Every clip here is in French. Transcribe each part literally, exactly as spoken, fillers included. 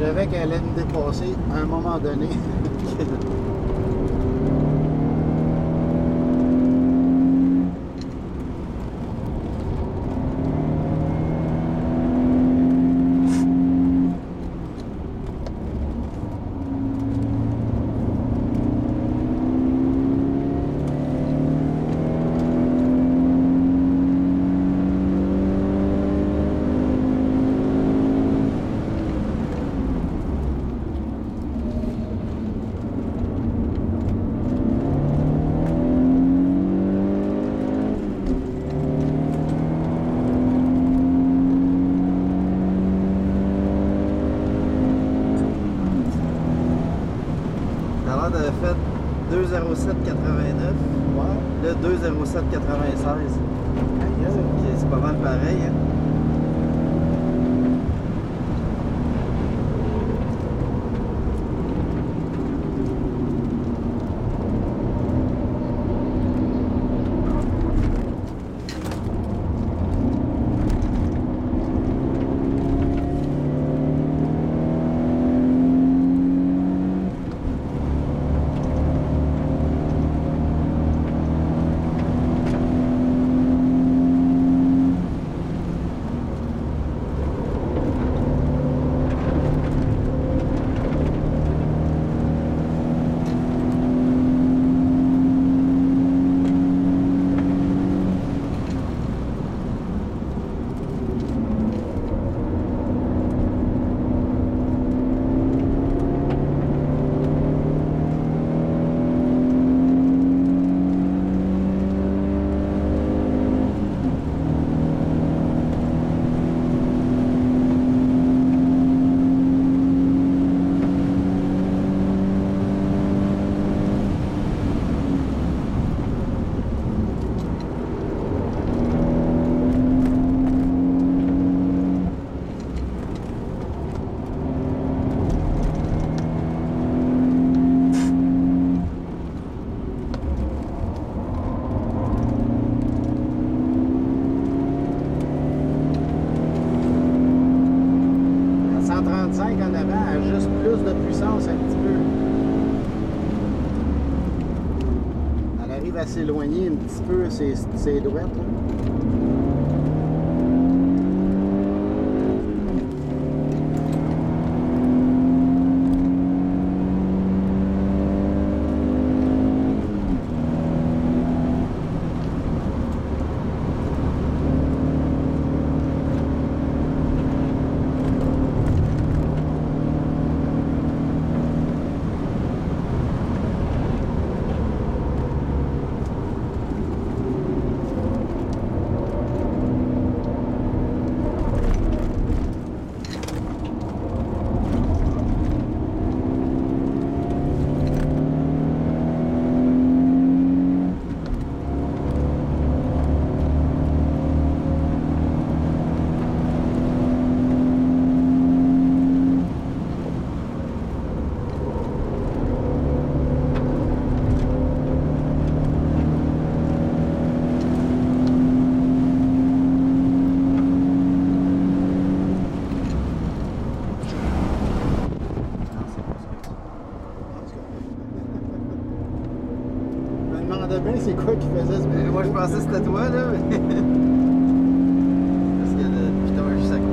Je savais qu'elle allait me dépasser à un moment donné. deux zéro sept quatre-vingt-neuf, ouais. Là deux zéro sept quatre-vingt-seize, c'est pas mal pareil. Hein? S'éloigner un petit peu ses, ses droites. C'est quoi qui faisait ce bruit? Moi je pensais que c'était toi là, mais... parce qu'il y a le piton juste à côté.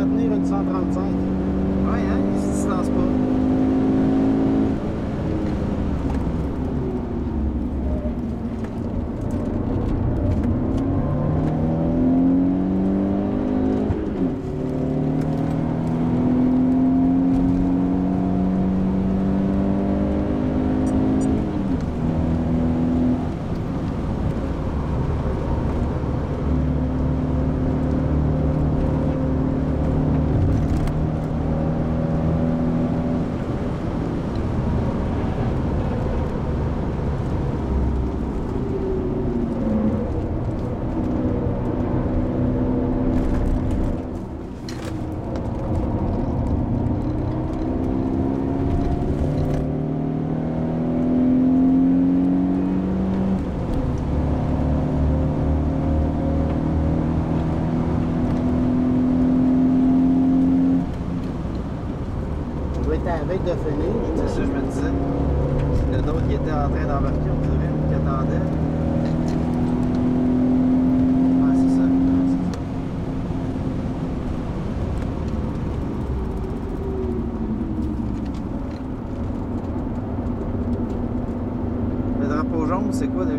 à tenir une cent trente-cinq. Ouais, hein, il ne se distance pas. Avec de finir, c'est ça je me disais. Il y en a d'autres qui étaient en train d'embarquer, on dirait, qui attendaient. Ah, c'est ça, ah, c'est ça. Le drapeau jaune, c'est quoi déjà?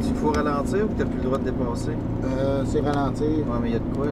C'est qu'il faut ralentir ou que t'as plus le droit de dépasser? Euh, c'est ralentir. Ouais, mais il y a de quoi?